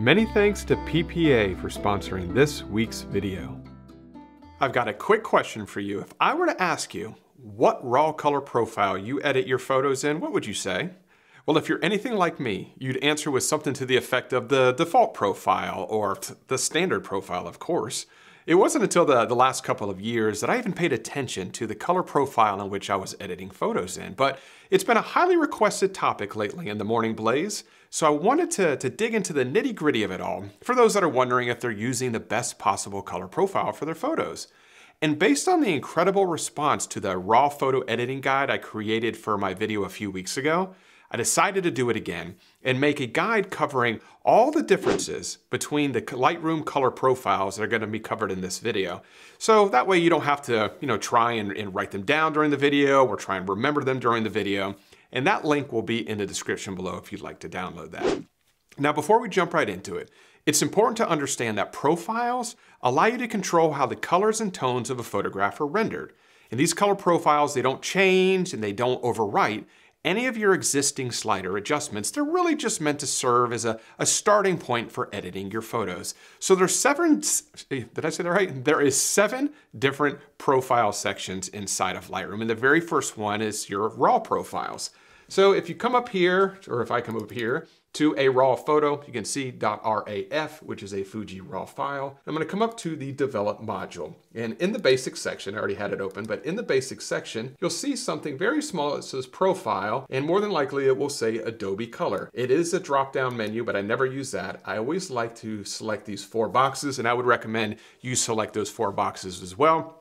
Many thanks to PPA for sponsoring this week's video. I've got a quick question for you. If I were to ask you what raw color profile you edit your photos in, what would you say? Well, if you're anything like me, you'd answer with something to the effect of the default profile or the standard profile, of course. It wasn't until the last couple of years that I even paid attention to the color profile in which I was editing photos in, but it's been a highly requested topic lately in the Morning Blaze, so I wanted to dig into the nitty-gritty of it all for those that are wondering if they're using the best possible color profile for their photos. And based on the incredible response to the raw photo editing guide I created for my video a few weeks ago, I decided to do it again and make a guide covering all the differences between the Lightroom color profiles that are going to be covered in this video. So that way you don't have to, try and write them down during the video or try and remember them during the video. And that link will be in the description below if you'd like to download that. Now, before we jump right into it, it's important to understand that profiles allow you to control how the colors and tones of a photograph are rendered. And these color profiles, they don't change and they don't overwrite any of your existing slider adjustments. They're really just meant to serve as a starting point for editing your photos. So there's seven different profile sections inside of Lightroom. And the very first one is your raw profiles. So if you come up here, or if I come up here to a raw photo, you can see .raf, which is a Fuji raw file. I'm gonna come up to the develop module. And in the basic section, I already had it open, but in the basic section, you'll see something very small that says profile, and more than likely it will say Adobe Color. It is a drop-down menu, but I never use that. I always like to select these four boxes, and I would recommend you select those four boxes as well.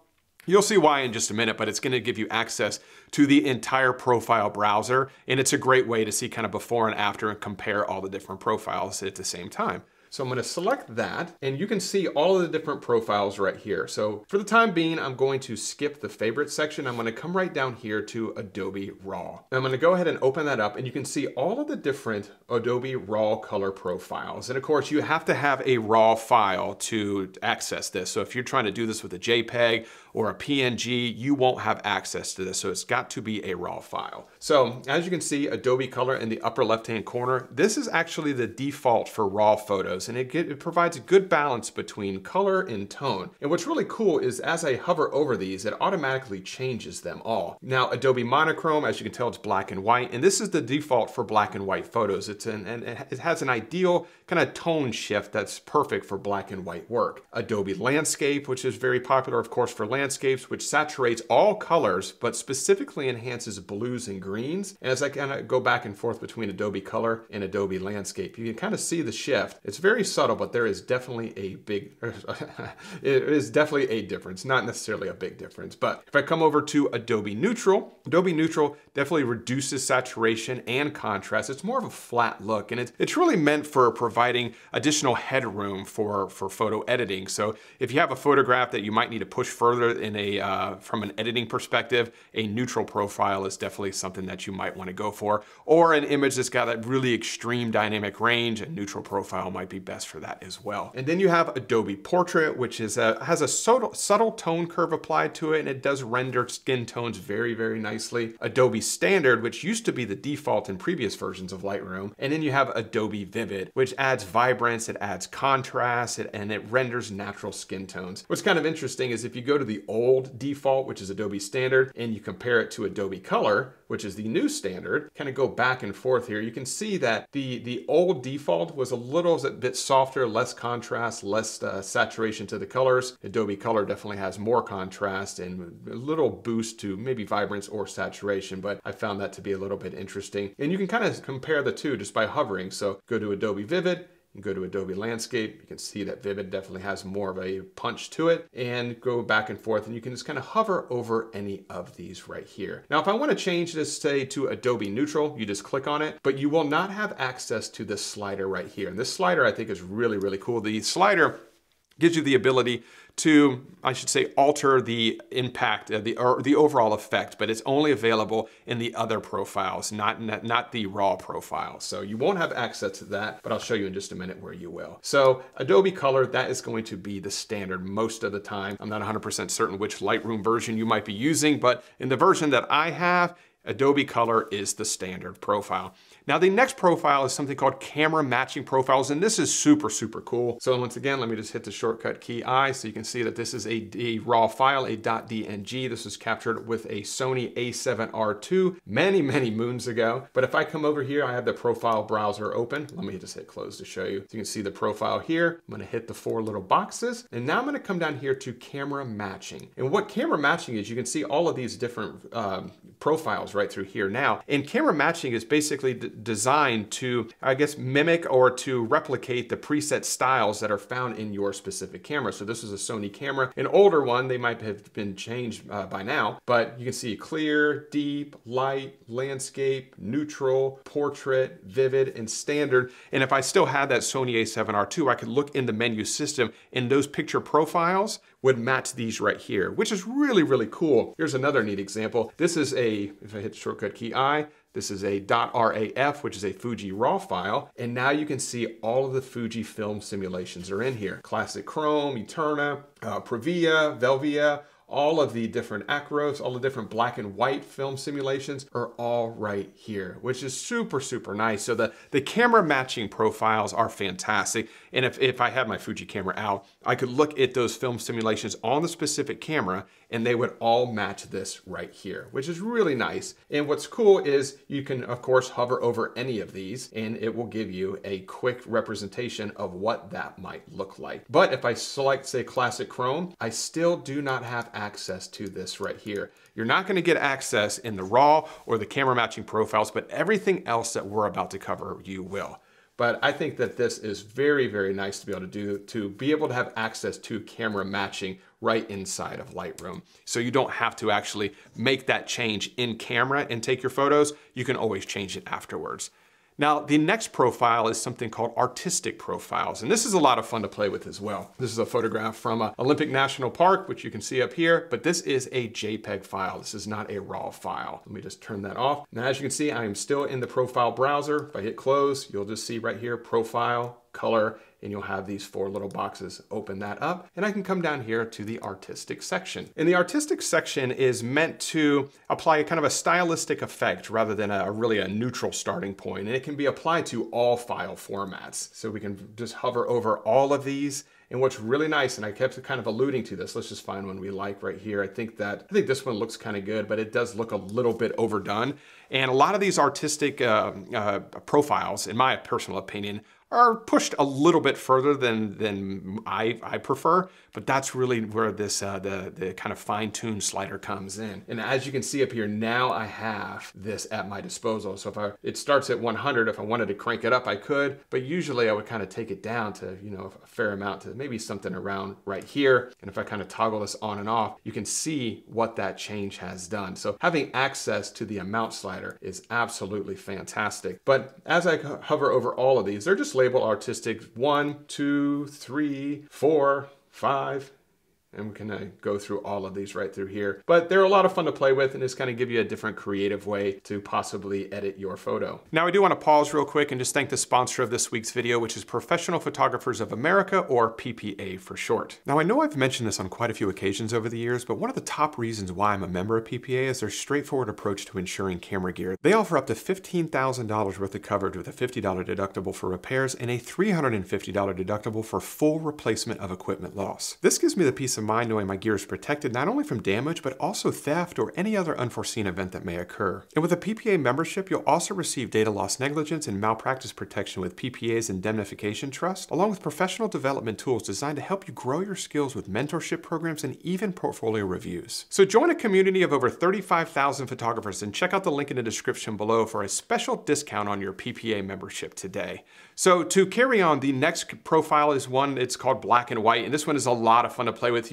You'll see why in just a minute, but it's gonna give you access to the entire profile browser, and it's a great way to see kind of before and after and compare all the different profiles at the same time. So I'm gonna select that, and you can see all of the different profiles right here. So for the time being, I'm going to skip the favorite section. I'm gonna come right down here to Adobe RAW. I'm gonna go ahead and open that up, and you can see all of the different Adobe RAW color profiles. And of course, you have to have a RAW file to access this. So if you're trying to do this with a JPEG or a PNG, you won't have access to this. So it's got to be a RAW file. So as you can see, Adobe Color in the upper left-hand corner, this is actually the default for RAW photos. And it provides a good balance between color and tone. And what's really cool is as I hover over these, it automatically changes them all. Now, Adobe Monochrome, as you can tell, it's black and white, and this is the default for black and white photos. And it has an ideal kind of tone shift that's perfect for black and white work. Adobe Landscape, which is very popular, of course, for landscapes, which saturates all colors, but specifically enhances blues and greens. And as I kind of go back and forth between Adobe Color and Adobe Landscape, you can kind of see the shift. It's very subtle, but there is definitely a difference, not necessarily a big difference. But if I come over to Adobe Neutral definitely reduces saturation and contrast. It's more of a flat look, and it's really meant for providing additional headroom for photo editing. So if you have a photograph that you might need to push further in from an editing perspective, a neutral profile is definitely something that you might want to go for, or an image that's got that really extreme dynamic range, a neutral profile might be best for that as well. And then you have Adobe Portrait, which is has a subtle tone curve applied to it, and it does render skin tones very, very nicely. Adobe Standard, which used to be the default in previous versions of Lightroom. And then you have Adobe Vivid, which adds vibrance, it adds contrast, and it renders natural skin tones. What's kind of interesting is if you go to the old default, which is Adobe Standard, and you compare it to Adobe Color, which is the new standard, kind of go back and forth here, you can see that the old default was a bit softer, less contrast, less saturation to the colors. Adobe Color definitely has more contrast and a little boost to maybe vibrance or saturation, but I found that to be a little bit interesting. And you can kind of compare the two just by hovering. So go to Adobe Vivid, go to Adobe Landscape, you can see that Vivid definitely has more of a punch to it, and go back and forth, and you can just kind of hover over any of these right here. Now, if I want to change this, say, to Adobe Neutral, you just click on it, but you will not have access to this slider right here. And this slider, I think, is really, really cool. The slider gives you the ability to, I should say, alter the impact, or the overall effect, but it's only available in the other profiles, not the raw profile. So you won't have access to that, but I'll show you in just a minute where you will. So Adobe Color, that is going to be the standard most of the time. I'm not 100% certain which Lightroom version you might be using, but in the version that I have, Adobe Color is the standard profile. Now the next profile is something called camera matching profiles, and this is super, super cool. So once again, let me just hit the shortcut key I so you can see that this is a RAW file, a .dng. This was captured with a Sony A7R II many, many moons ago. But if I come over here, I have the profile browser open. Let me just hit close to show you. So you can see the profile here. I'm gonna hit the four little boxes, and now I'm gonna come down here to camera matching. And what camera matching is, you can see all of these different profiles right through here now. And camera matching is basically designed to, I guess, mimic or to replicate the preset styles that are found in your specific camera. So this is a Sony camera, an older one. They might have been changed by now, but you can see clear, deep, light, landscape, neutral, portrait, vivid, and standard. And if I still had that Sony A7R II, I could look in the menu system and those picture profiles would match these right here, which is really, really cool. Here's another neat example. This is a, if I hit shortcut key I, this is a .raf, which is a Fuji RAW file. And now you can see all of the Fujifilm simulations are in here. Classic Chrome, Eterna, Previa, Velvia, all of the different acros, all the different black and white film simulations are all right here, which is super, super nice. So the camera matching profiles are fantastic. And if I had my Fuji camera out, I could look at those film simulations on the specific camera and they would all match this right here, which is really nice. And what's cool is you can, of course, hover over any of these and it will give you a quick representation of what that might look like. But if I select, say, Classic Chrome, I still do not have access to this right here. You're not gonna get access in the RAW or the camera matching profiles, but everything else that we're about to cover, you will. But I think that this is very, very nice to be able to do, to be able to have access to camera matching right inside of Lightroom. So you don't have to actually make that change in camera and take your photos. You can always change it afterwards. Now, the next profile is something called artistic profiles, and this is a lot of fun to play with as well. This is a photograph from Olympic National Park, which you can see up here, but this is a JPEG file. This is not a RAW file. Let me just turn that off. Now, as you can see, I am still in the profile browser. If I hit close, you'll just see right here, profile, color, and you'll have these four little boxes. Open that up, and I can come down here to the artistic section. And the artistic section is meant to apply a kind of a stylistic effect rather than really a neutral starting point. And it can be applied to all file formats. So we can just hover over all of these. And what's really nice, and I kept kind of alluding to this, let's just find one we like right here. I think this one looks kind of good, but it does look a little bit overdone. And a lot of these artistic profiles, in my personal opinion, are pushed a little bit further than I prefer, but that's really where this the kind of fine-tuned slider comes in. And as you can see up here, now I have this at my disposal. So if it starts at 100, if I wanted to crank it up, I could, but usually I would kind of take it down to, you know, a fair amount, to maybe something around right here. And if I kind of toggle this on and off, you can see what that change has done. So having access to the amount slider is absolutely fantastic. But as I hover over all of these, they're just label artistic 1, 2, 3, 4, 5, and we can go through all of these right through here. But they're a lot of fun to play with and just kind of give you a different creative way to possibly edit your photo. Now I do want to pause real quick and just thank the sponsor of this week's video, which is Professional Photographers of America, or PPA for short. Now I know I've mentioned this on quite a few occasions over the years, but one of the top reasons why I'm a member of PPA is their straightforward approach to insuring camera gear. They offer up to $15,000 worth of coverage with a $50 deductible for repairs and a $350 deductible for full replacement of equipment loss. This gives me the peace of mind knowing my gear is protected not only from damage, but also theft or any other unforeseen event that may occur. And with a PPA membership, you'll also receive data loss negligence and malpractice protection with PPA's Indemnification Trust, along with professional development tools designed to help you grow your skills with mentorship programs and even portfolio reviews. So join a community of over 35,000 photographers and check out the link in the description below for a special discount on your PPA membership today. So to carry on, the next profile is one, it's called black and white, and this one is a lot of fun to play with.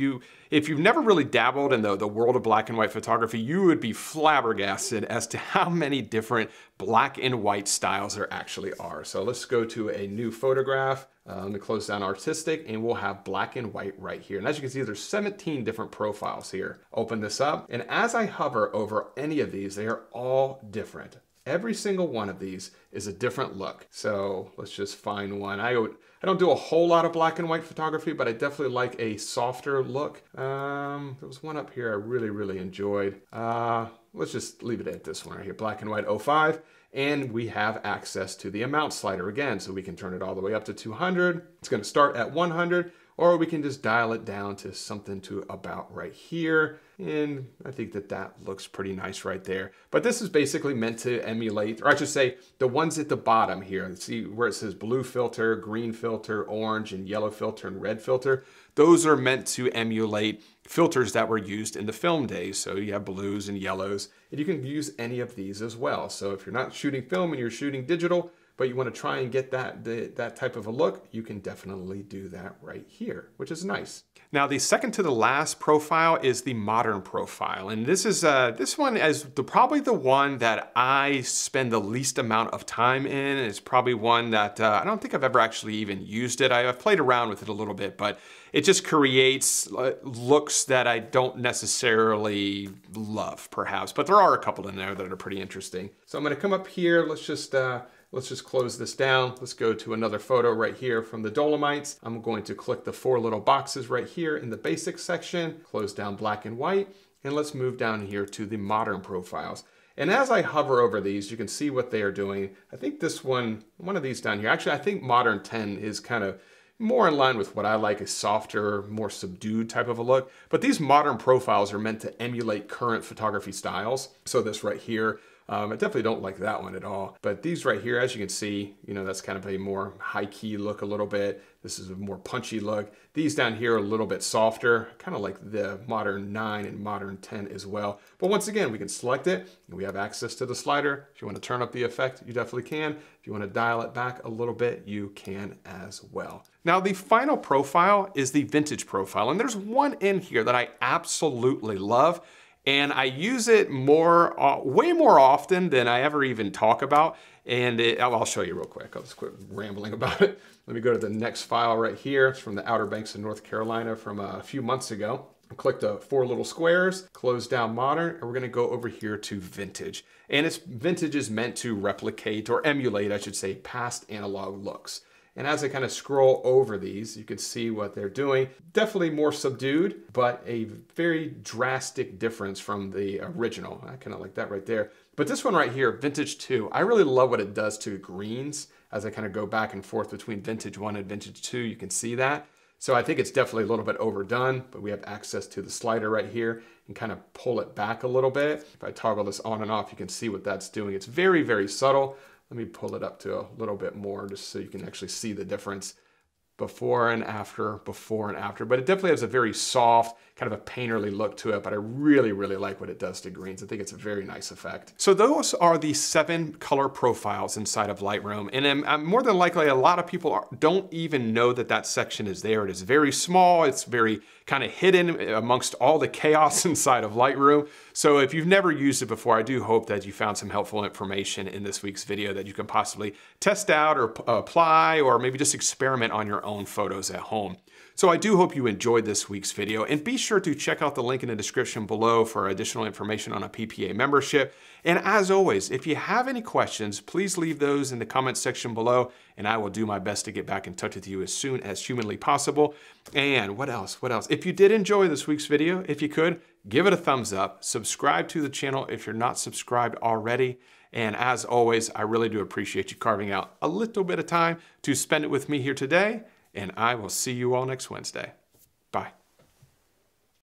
If you've never really dabbled in the world of black and white photography, you would be flabbergasted as to how many different black and white styles there actually are. So let's go to a new photograph. Let me close down artistic, and we'll have black and white right here. And as you can see, there's 17 different profiles here. Open this up, and as I hover over any of these, they are all different. Every single one of these is a different look. So let's just find one. I don't do a whole lot of black and white photography, but I definitely like a softer look. There was one up here I really, really enjoyed. Let's just leave it at this one right here, black and white 05. And we have access to the amount slider again, so we can turn it all the way up to 200. It's gonna start at 100, or we can just dial it down to something to about right here. And I think that that looks pretty nice right there. But this is basically meant to emulate, or I should say the ones at the bottom here, see where it says blue filter, green filter, orange and yellow filter and red filter. Those are meant to emulate filters that were used in the film days. So you have blues and yellows, and you can use any of these as well. So if you're not shooting film and you're shooting digital, but you want to try and get that type of a look, you can definitely do that right here, which is nice. Now the second to the last profile is the modern profile. And this is this one is probably the one that I spend the least amount of time in. It's probably one that I don't think I've ever actually even used it. I've played around with it a little bit, but it just creates looks that I don't necessarily love perhaps, but there are a couple in there that are pretty interesting. So I'm gonna come up here, let's just close this down. Let's go to another photo right here from the Dolomites. I'm going to click the four little boxes right here in the basic section, close down black and white, and let's move down here to the modern profiles. And as I hover over these, you can see what they are doing. I think this one of these down here, actually I think modern 10 is kind of more in line with what I like, a softer, more subdued type of a look. But these modern profiles are meant to emulate current photography styles. So this right here, I definitely don't like that one at all. But these right here, as you can see, you know, that's kind of a more high key look a little bit. This is a more punchy look. These down here are a little bit softer, kind of like the modern 9 and modern 10 as well. But once again, we can select it and we have access to the slider. If you want to turn up the effect, you definitely can. If you want to dial it back a little bit, you can as well. Now the final profile is the vintage profile. And there's one in here that I absolutely love. And I use it more, way more often than I ever even talk about. And I'll show you real quick. I'll just quit rambling about it. Let me go to the next file right here. It's from the Outer Banks of North Carolina from a few months ago. Click the four little squares, close down modern, and we're gonna go over here to vintage. And it's vintage is meant to replicate or emulate, I should say, past analog looks. And as I kind of scroll over these, you can see what they're doing. Definitely more subdued, but a very drastic difference from the original. I kind of like that right there. But this one right here, Vintage 2, I really love what it does to greens. As I kind of go back and forth between Vintage 1 and Vintage 2, you can see that. So I think it's definitely a little bit overdone, but we have access to the slider right here and kind of pull it back a little bit. If I toggle this on and off, you can see what that's doing. It's very, very subtle. Let me pull it up to a little bit more just so you can actually see the difference before and after. But it definitely has a very soft, kind of a painterly look to it, but I really, really like what it does to greens. I think it's a very nice effect. So those are the 7 color profiles inside of Lightroom. And I'm more than likely, a lot of people don't even know that that section is there. It is very small. It's very kind of hidden amongst all the chaos inside of Lightroom. So if you've never used it before, I do hope that you found some helpful information in this week's video that you can possibly test out or apply, or maybe just experiment on your own photos at home. So I do hope you enjoyed this week's video, and be sure to check out the link in the description below for additional information on a PPA membership. And as always, if you have any questions, please leave those in the comment section below, and I will do my best to get back in touch with you as soon as humanly possible. And what else, what else? If you did enjoy this week's video, if you could, give it a thumbs up, subscribe to the channel if you're not subscribed already. And as always, I really do appreciate you carving out a little bit of time to spend it with me here today. And I will see you all next Wednesday.